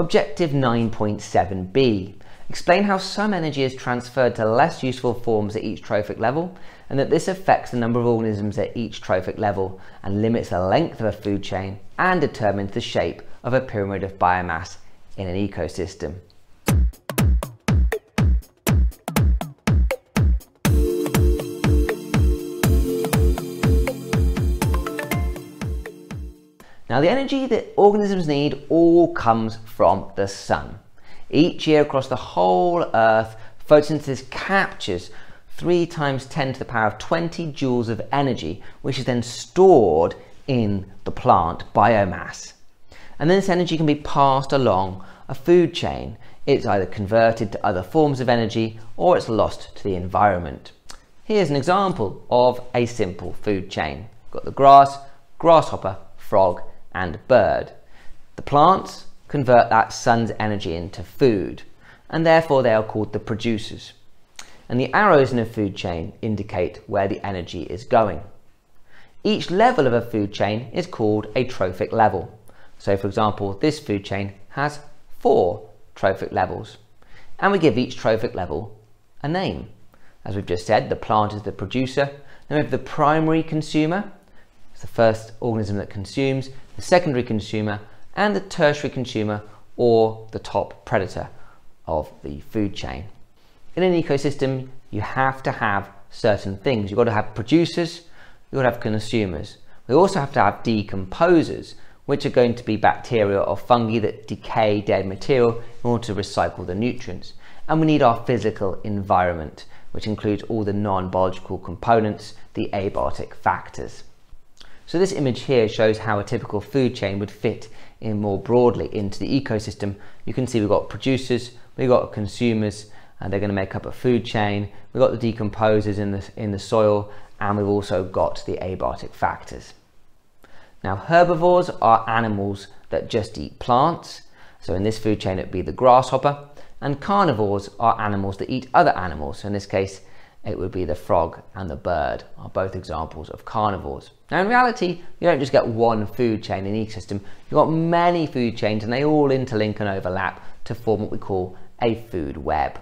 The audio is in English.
Objective 9.7b. Explain how some energy is transferred to less useful forms at each trophic level, and that this affects the number of organisms at each trophic level and limits the length of a food chain and determines the shape of a pyramid of biomass in an ecosystem. Now, the energy that organisms need all comes from the sun. Each year across the whole Earth, photosynthesis captures 3 times 10 to the power of 20 joules of energy, which is then stored in the plant biomass. And then this energy can be passed along a food chain. It's either converted to other forms of energy or it's lost to the environment. Here's an example of a simple food chain. Got the grass, grasshopper, frog, and bird. The plants convert that sun's energy into food, and therefore they are called the producers. And the arrows in a food chain indicate where the energy is going. Each level of a food chain is called a trophic level. So for example, this food chain has 4 trophic levels, and we give each trophic level a name. As we've just said, the plant is the producer, then we have the primary consumer, it's the first organism that consumes, the secondary consumer, and the tertiary consumer, or the top predator of the food chain. In an ecosystem, you have to have certain things. You've got to have producers, you've got to have consumers. We also have to have decomposers, which are going to be bacteria or fungi that decay dead material in order to recycle the nutrients. And we need our physical environment, which includes all the non-biological components, the abiotic factors. So this image here shows how a typical food chain would fit in more broadly into the ecosystem. You can see we've got producers, we've got consumers, and they're going to make up a food chain. We've got the decomposers in the soil, and we've also got the abiotic factors. Now, herbivores are animals that just eat plants. So in this food chain, it'd be the grasshopper, and carnivores are animals that eat other animals. So in this case, it would be the frog and the bird are both examples of carnivores. Now in reality, you don't just get one food chain in an ecosystem, you've got many food chains and they all interlink and overlap to form what we call a food web.